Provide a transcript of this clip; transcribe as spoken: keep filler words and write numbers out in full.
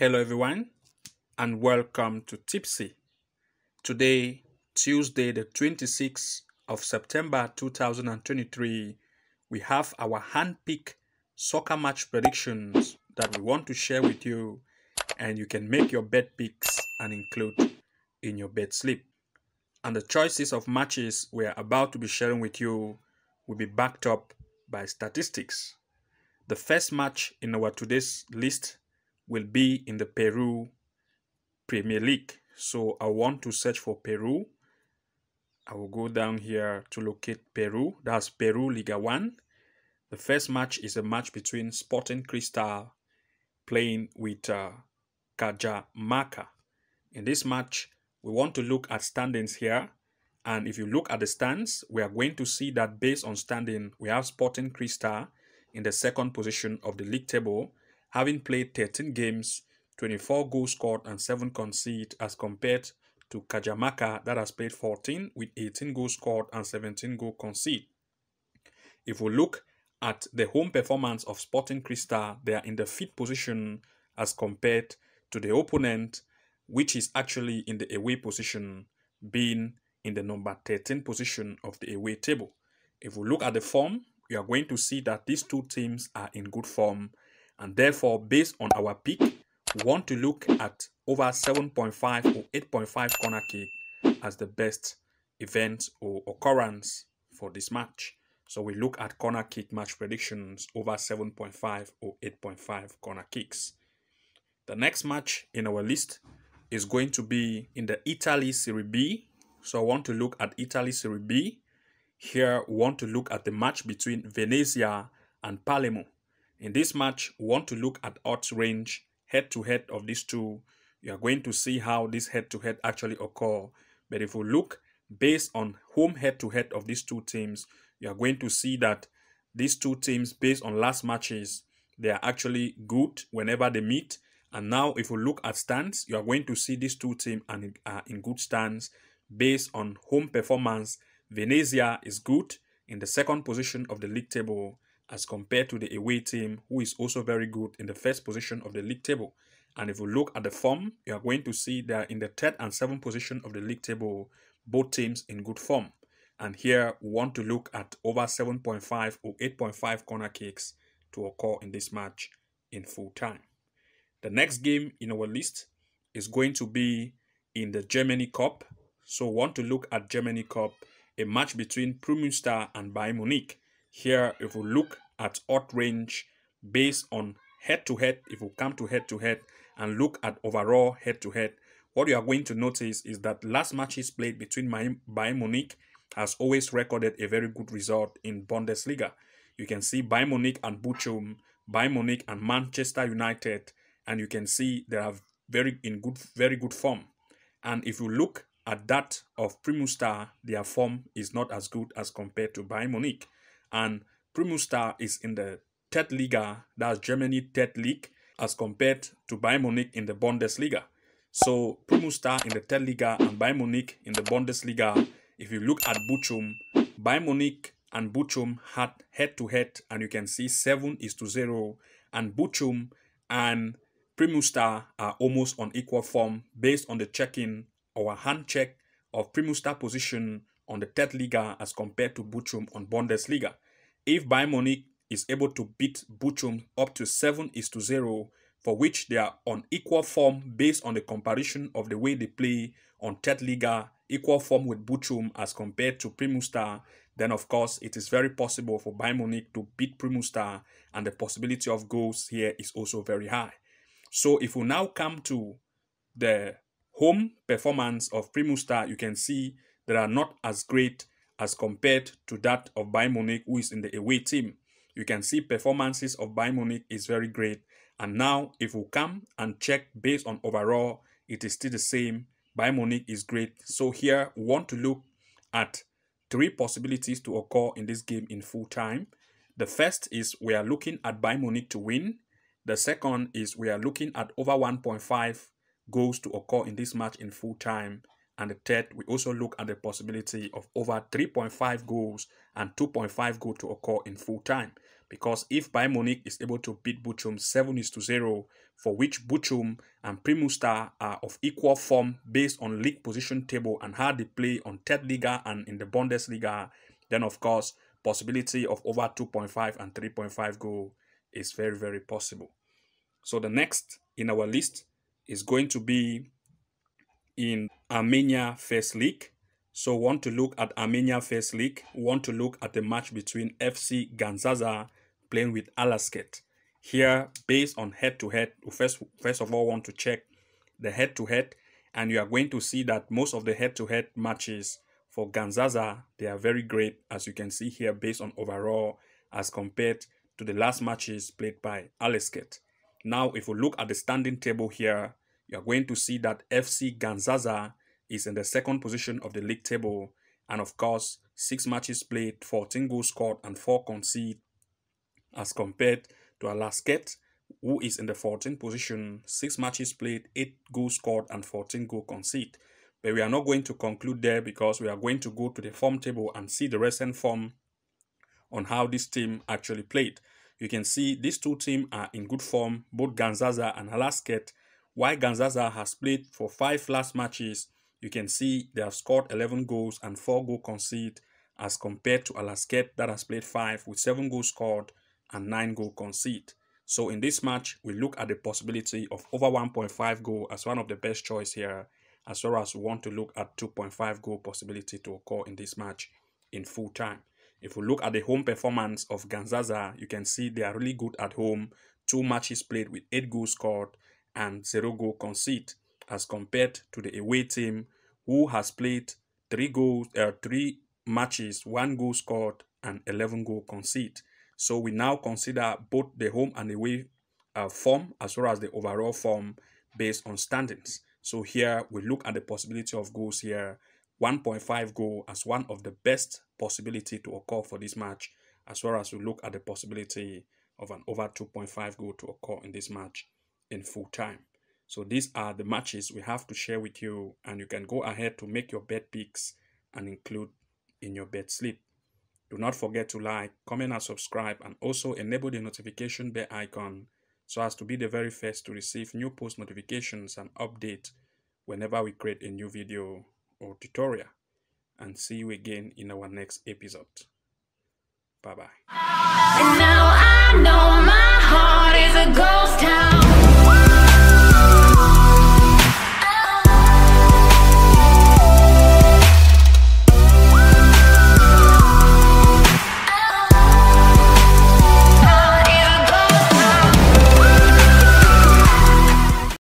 Hello everyone and welcome to TipSy. Today, Tuesday the twenty-sixth of September two thousand twenty-three, we have our hand-pick soccer match predictions that we want to share with you, and you can make your bet picks and include in your bet slip. And the choices of matches we are about to be sharing with you will be backed up by statistics. The first match in our today's list will be in the Peru Premier League. So I want to search for Peru. I will go down here to locate Peru. That's Peru Liga one. The first match is a match between Sporting Cristal playing with uh, Cajamarca. In this match, we want to look at standings here. And if you look at the stands, we are going to see that based on standing, we have Sporting Cristal in the second position of the league table, having played thirteen games, twenty-four goals scored and seven conceded, as compared to Cajamarca that has played fourteen with eighteen goals scored and seventeen goals conceded. If we look at the home performance of Sporting Cristal, they are in the fifth position as compared to the opponent, which is actually in the away position, being in the number thirteen position of the away table. If we look at the form, we are going to see that these two teams are in good form. And therefore, based on our pick, we want to look at over seven point five or eight point five corner kick as the best event or occurrence for this match. So we look at corner kick match predictions over seven point five or eight point five corner kicks. The next match in our list is going to be in the Italy Serie B. So I want to look at Italy Serie B. Here, we want to look at the match between Venezia and Palermo. In this match, we want to look at odds range head-to-head of these two. You are going to see how this head-to-head actually occur. But if we look based on home head-to-head of these two teams, you are going to see that these two teams, based on last matches, they are actually good whenever they meet. And now if we look at stands, you are going to see these two teams are in good stands based on home performance. Venezia is good in the second position of the league table, as compared to the away team, who is also very good in the first position of the league table. And if you look at the form, you are going to see they are in the third and seventh position of the league table, both teams in good form. And here, we want to look at over seven point five or eight point five corner kicks to occur in this match in full time. The next game in our list is going to be in the Germany Cup. So we want to look at Germany Cup, a match between Primus Star and Bayern Munich. Here, if we look at odd range based on head-to-head, if we come to head-to-head and look at overall head-to-head, what you are going to notice is that last matches played between Bayern Munich has always recorded a very good result in Bundesliga. You can see Bayern Munich and Bochum, Bayern Munich and Manchester United, and you can see they are very in good, very good form. And if you look at that of Primus Star, their form is not as good as compared to Bayern Munich. And Primus Star is in the third Liga, that's Germany third League, as compared to Bayern Munich in the Bundesliga. So Primus Star in the third Liga and Bayern Munich in the Bundesliga. If you look at Bochum, Bayern Munich and Bochum had head-to-head, and you can see seven is to zero. And Bochum and Primus Star are almost on equal form based on the check-in or hand check of Primus Star position on the third Liga as compared to Bochum on Bundesliga. If Bayern Munich is able to beat Bochum up to seven is to zero, for which they are on equal form based on the comparison of the way they play on third Liga, equal form with Bochum as compared to Primus Star, then of course it is very possible for Bayern Munich to beat Primus Star, and the possibility of goals here is also very high. So if we now come to the home performance of Primus Star, you can see that are not as great as compared to that of Bayern Munich, who is in the away team. You can see performances of Bayern Munich is very great. And now, if we come and check based on overall, it is still the same. Bayern Munich is great. So here, we want to look at three possibilities to occur in this game in full time. The first is we are looking at Bayern Munich to win. The second is we are looking at over one point five goals to occur in this match in full time. And the third, we also look at the possibility of over three point five goals and two point five goals to occur in full time. because if Bayern Munich is able to beat Bochum seven to zero, for which Bochum and Primus Star are of equal form based on league position table and how they play on third Liga and in the Bundesliga, then of course, possibility of over two point five and three point five goal is very, very possible. So the next in our list is going to be in Armenia First League. So want to look at Armenia First League, want to look at the match between F C Gandzasar playing with Alashkert. Here, based on head-to-head, -head, first, first of all want to check the head-to-head, -head, and you are going to see that most of the head-to-head -head matches for Gandzasar, they are very great, as you can see here, based on overall as compared to the last matches played by Alashkert. Now, if we look at the standing table here, you are going to see that F C Gandzasar is in the second position of the league table, and of course, six matches played, fourteen goals scored, and four conceded, as compared to Alashkert, who is in the fourteenth position, six matches played, eight goals scored, and fourteen goals conceded. But we are not going to conclude there because we are going to go to the form table and see the recent form on how this team actually played. You can see these two teams are in good form, both Gandzasar and Alashkert. While Gandzasar has played for five last matches, you can see they have scored eleven goals and four goals conceded, as compared to Alashkert that has played five with seven goals scored and nine goals conceded. So in this match, we look at the possibility of over one point five goal as one of the best choice here, as well as we want to look at two point five goal possibility to occur in this match in full time. If we look at the home performance of Gandzasar, you can see they are really good at home. Two matches played with eight goals scored and zero goal conceded, as compared to the away team who has played three goals, uh, three matches, one goal scored and eleven goal conceded. So we now consider both the home and away uh, form as well as the overall form based on standings. So here we look at the possibility of goals here. one point five goal as one of the best possibility to occur for this match, as well as we look at the possibility of an over two point five goal to occur in this match in full time. So these are the matches we have to share with you, and you can go ahead to make your bet picks and include in your bet slip. Do not forget to like, comment and subscribe, and also enable the notification bell icon so as to be the very first to receive new post notifications and updates whenever we create a new video or tutorial, and see you again in our next episode. Bye bye. And now I know my heart is a ghost town.